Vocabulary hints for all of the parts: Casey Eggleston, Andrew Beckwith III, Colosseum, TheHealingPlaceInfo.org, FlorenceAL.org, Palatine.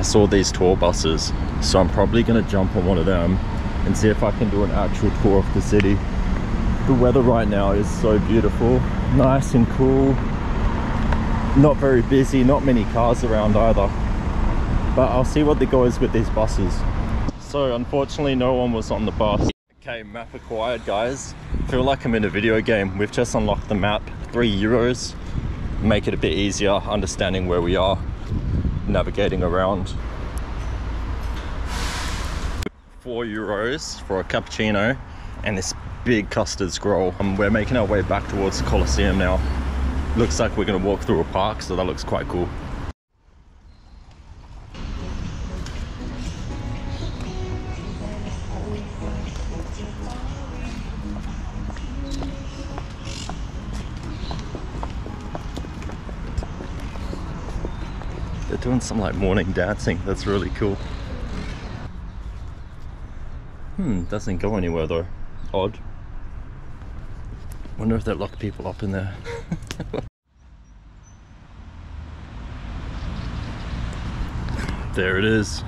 I saw these tour buses, so I'm probably going to jump on one of them and see if I can do an actual tour of the city. The weather right now is so beautiful, nice and cool, not very busy, not many cars around either, but I'll see what the go is with these buses. So unfortunately no one was on the bus. Okay, map acquired, guys. Feel like I'm in a video game. We've just unlocked the map. €3, make it a bit easier understanding where we are, navigating around. €4 for a cappuccino and this big custard scroll. We're making our way back towards the Colosseum now. Looks like we're going to walk through a park, so that looks quite cool. They're doing some like morning dancing, that's really cool. Doesn't go anywhere though. Odd. Wonder if they lock people up in there. There it is.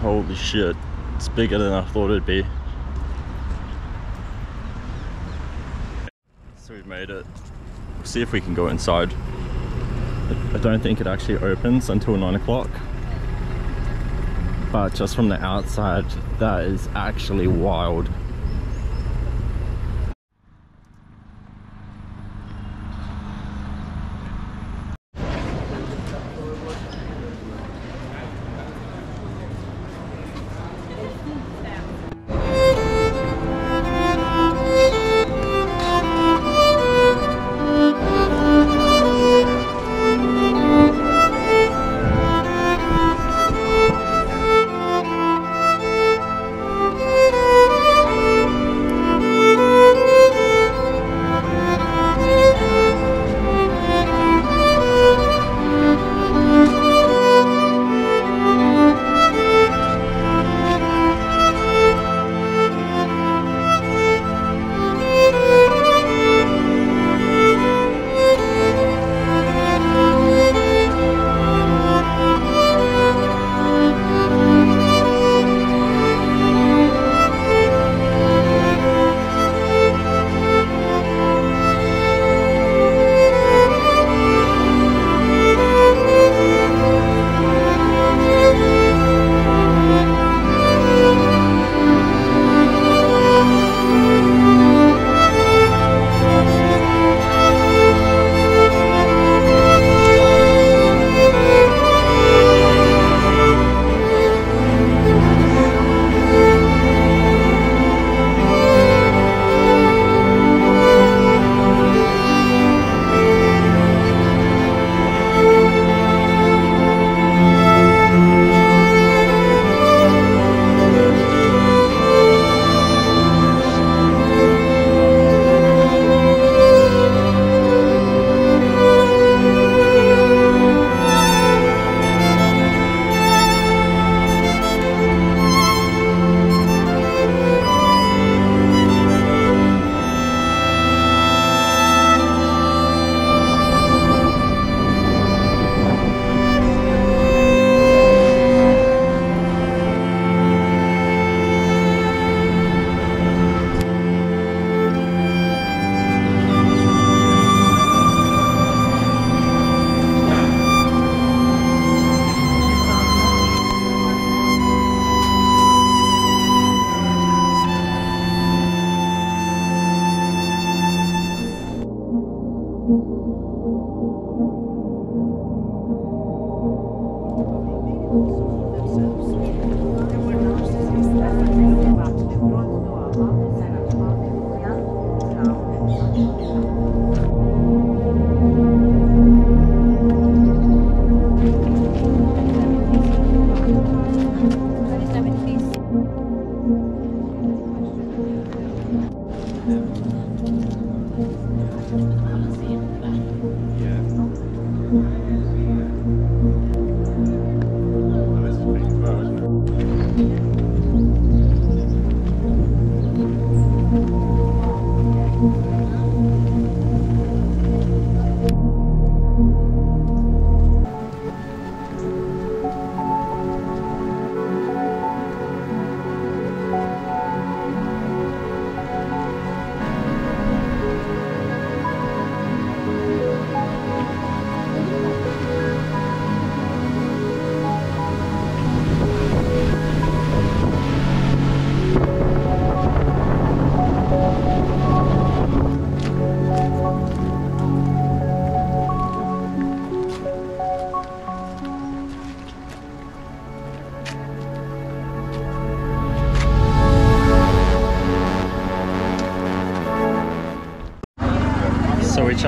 Holy shit. It's bigger than I thought it'd be. So we've made it. We'll see if we can go inside. I don't think it actually opens until 9 o'clock. But just from the outside, that is actually wild.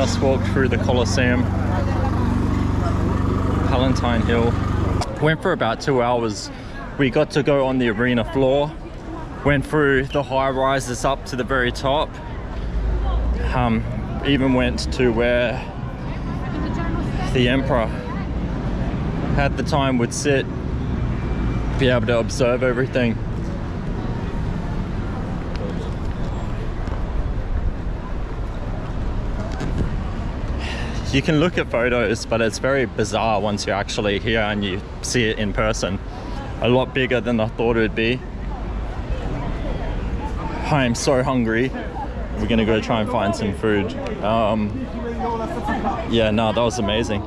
just walked through the Colosseum, Palatine Hill. Went for about 2 hours. We got to go on the arena floor, went through the high rises up to the very top, even went to where the emperor at the time would sit, be able to observe everything. You can look at photos, but it's very bizarre once you're actually here and you see it in person. A lot bigger than I thought it would be. I am so hungry. We're gonna go try and find some food. Yeah, no, that was amazing.